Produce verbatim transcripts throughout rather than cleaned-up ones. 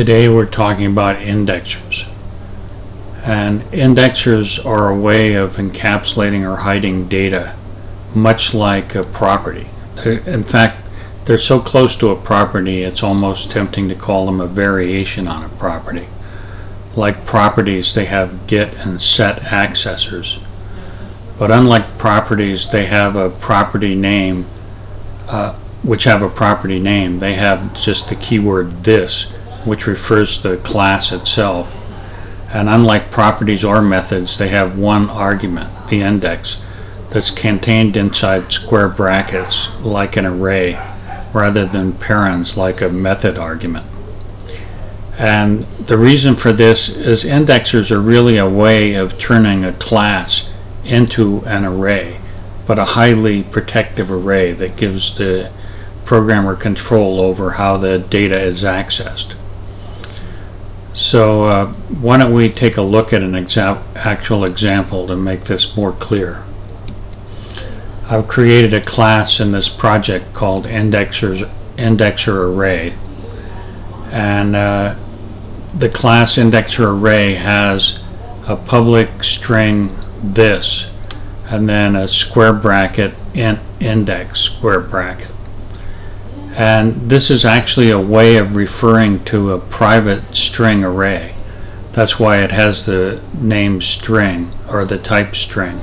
Today we're talking about indexers, and indexers are a way of encapsulating or hiding data, much like a property. In fact, they're so close to a property it's almost tempting to call them a variation on a property. Like properties, they have get and set accessors, but unlike properties, they have a property name uh, which have a property name. They have just the keyword this, which refers to the class itself. And unlike properties or methods, they have one argument, the index, that's contained inside square brackets like an array rather than parens like a method argument. And the reason for this is indexers are really a way of turning a class into an array, but a highly protective array that gives the programmer control over how the data is accessed. So uh, why don't we take a look at an exa- actual example to make this more clear. I've created a class in this project called indexers, Indexer Array, and uh, the class Indexer Array has a public string this and then a square bracket in index square bracket. And this is actually a way of referring to a private string array. That's why it has the name string or the type string.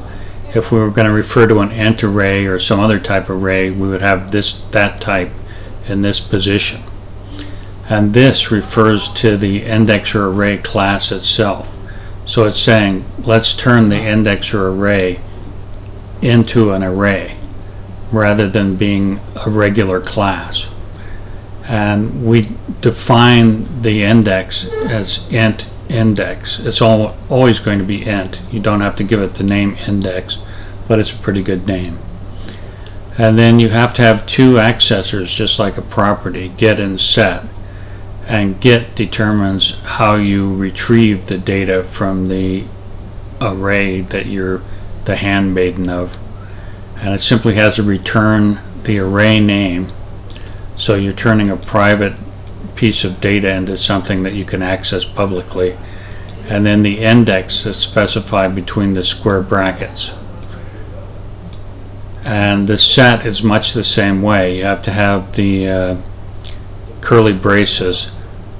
If we were going to refer to an int array or some other type of array, we would have this that type in this position. And this refers to the indexer array class itself. So it's saying, let's turn the indexer array into an array rather than being a regular class. And we define the index as int index. It's all, always going to be int. You don't have to give it the name index, but it's a pretty good name. And then you have to have two accessors, just like a property, get and set. And get determines how you retrieve the data from the array that you're the handmaiden of. And it simply has to return the array name, so you're turning a private piece of data into something that you can access publicly, and then the index that's specified between the square brackets. And the set is much the same way. You have to have the uh, curly braces,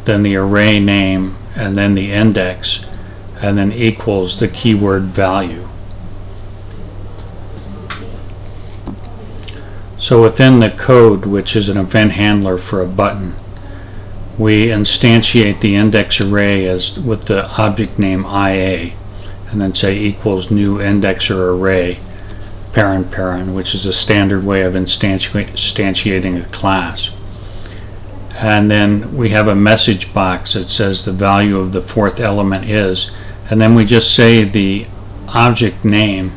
then the array name, and then the index, and then equals the keyword value. So within the code, which is an event handler for a button, we instantiate the index array as with the object name I A, and then say equals new indexer array paren paren, which is a standard way of instantiate, instantiating a class. And then we have a message box that says the value of the fourth element is, and then we just say the object name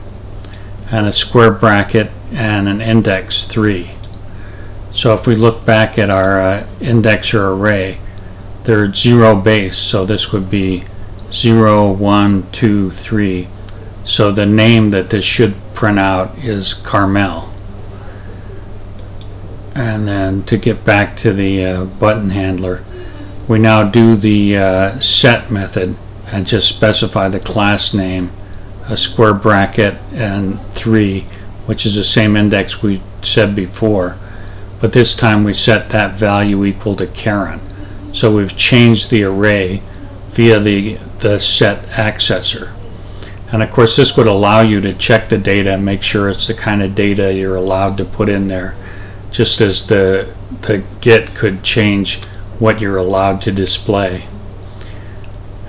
and a square bracket and an index three. So if we look back at our uh, indexer array, they're zero base, so this would be zero, one, two, three. So the name that this should print out is Carmel. And then to get back to the uh, button handler, we now do the uh, set method and just specify the class name, a square bracket, and three, which is the same index we said before, but this time we set that value equal to Karen. So we've changed the array via the, the set accessor. And of course this would allow you to check the data and make sure it's the kind of data you're allowed to put in there, just as the, the get could change what you're allowed to display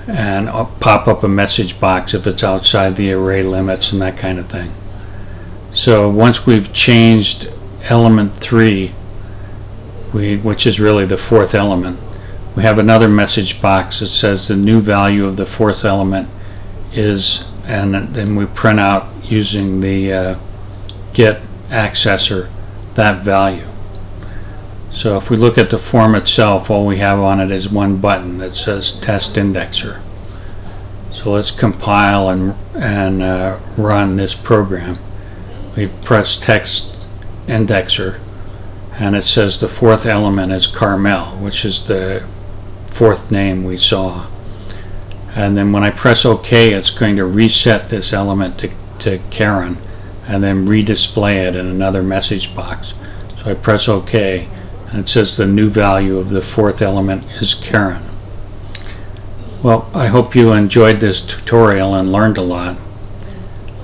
and pop up a message box if it's outside the array limits and that kind of thing. So once we've changed element three, we, which is really the fourth element, we have another message box that says the new value of the fourth element is, and then we print out using the uh, get accessor that value. So if we look at the form itself, all we have on it is one button that says test indexer. So let's compile and, and uh, run this program. We press text indexer and it says the fourth element is Carmel, which is the fourth name we saw. And then when I press OK, it's going to reset this element to, to Karen and then redisplay it in another message box. So I press OK and it says the new value of the fourth element is Karen. Well, I hope you enjoyed this tutorial and learned a lot.